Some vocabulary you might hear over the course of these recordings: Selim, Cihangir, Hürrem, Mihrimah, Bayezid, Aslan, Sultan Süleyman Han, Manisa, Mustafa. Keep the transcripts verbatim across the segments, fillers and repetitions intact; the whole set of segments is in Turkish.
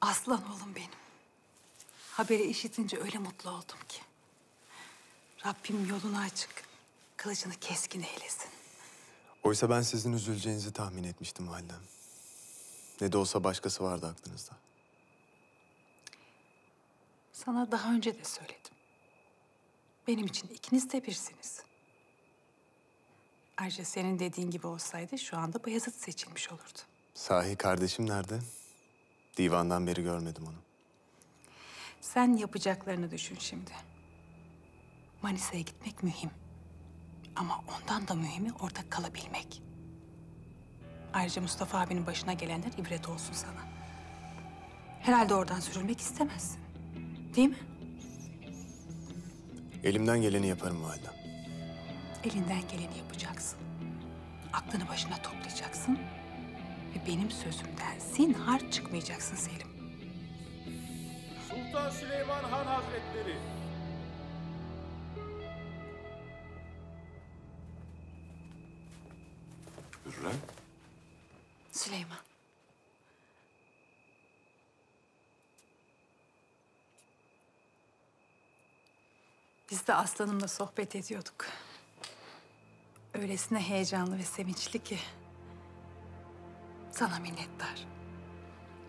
Aslan oğlum benim. Haberi işitince öyle mutlu oldum ki. Rabbim yolunu açık, kılıcını keskin eylesin. Oysa ben sizin üzüleceğinizi tahmin etmiştim validem. Ne de olsa başkası vardı aklınızda. Sana daha önce de söyledim. Benim için ikiniz de birsiniz. Ayrıca senin dediğin gibi olsaydı şu anda Bayezid seçilmiş olurdu. Sahi kardeşim nerede? Divandan beri görmedim onu. Sen yapacaklarını düşün şimdi. Manisa'ya gitmek mühim. Ama ondan da mühimi orada kalabilmek. Ayrıca Mustafa abinin başına gelenler ibret olsun sana. Herhalde oradan sürülmek istemezsin. Değil mi? Elimden geleni yaparım validem. Elinden geleni yapacaksın. Aklını başına toplayacaksın. Ve benim sözümden zinhar çıkmayacaksın Selim. Sultan Süleyman Han Hazretleri. Hürrem. Süleyman. Biz de aslanımla sohbet ediyorduk. Öylesine heyecanlı ve sevinçli ki sana minnettar.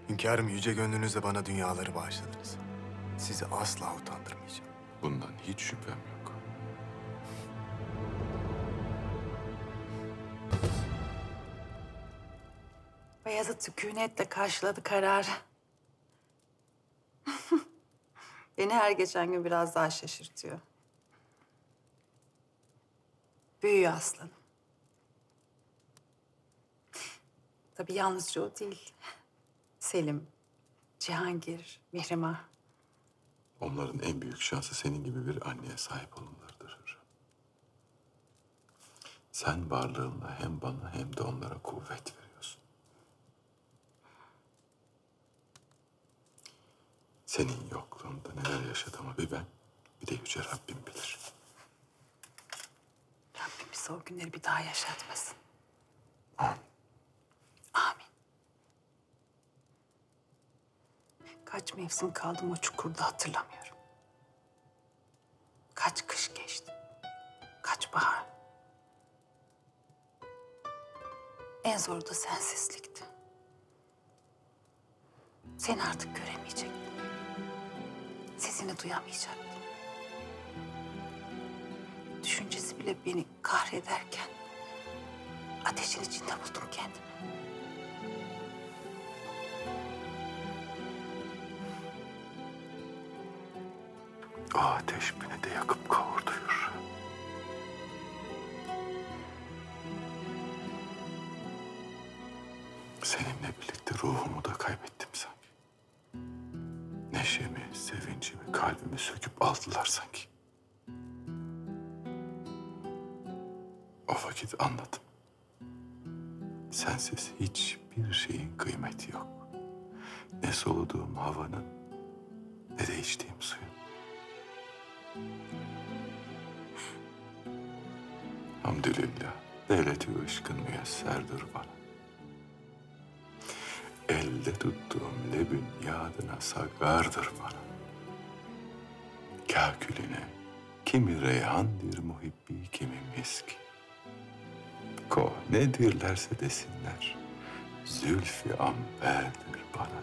Hünkârım, yüce gönlünüzle bana dünyaları bağışladınız. Sizi asla utandırmayacağım. Bundan hiç şüphem yok. Bayezid sükunetle karşıladı kararı. Beni her geçen gün biraz daha şaşırtıyor. Büyüyor aslanım. Tabii yalnızca o değil. Selim, Cihangir, Mihrimah. Onların en büyük şansı senin gibi bir anneye sahip olmalarıdır. Sen varlığınla hem bana hem de onlara kuvvet veriyorsun. Senin yokluğunda neler yaşadığımı bir ben, bir de yüce Rabbim bilir. Rabbim bize o günleri bir daha yaşatmasın. Amin. Amin. Kaç mevsim kaldım o çukurda hatırlamıyorum. Kaç kış geçti. Kaç bahar. En zoru da sensizlikti. Seni artık göremeyecektim. Sesini duyamayacaktım. Düşüncesi bile beni kahrederken ateşin içinde buldum kendimi. O ateş beni de yakıp kavurdu Hürrem. Seninle birlikte ruhumu da kaybettim sanki. Neşemi, sevincimi, kalbimi söküp aldılar sanki. O vakit anladım. Sensiz hiçbir şeyin kıymeti yok. Ne soluduğum havanın, ne de içtiğim suyun. Hamdülillah, devleti ışkın müyesserdir bana. Elde tuttuğum lebün yadına sagardır bana. Kâküline, kimi reyhandir muhibbi, kimi misk. Ko ne dirlerse desinler, zülfü amberdir bana.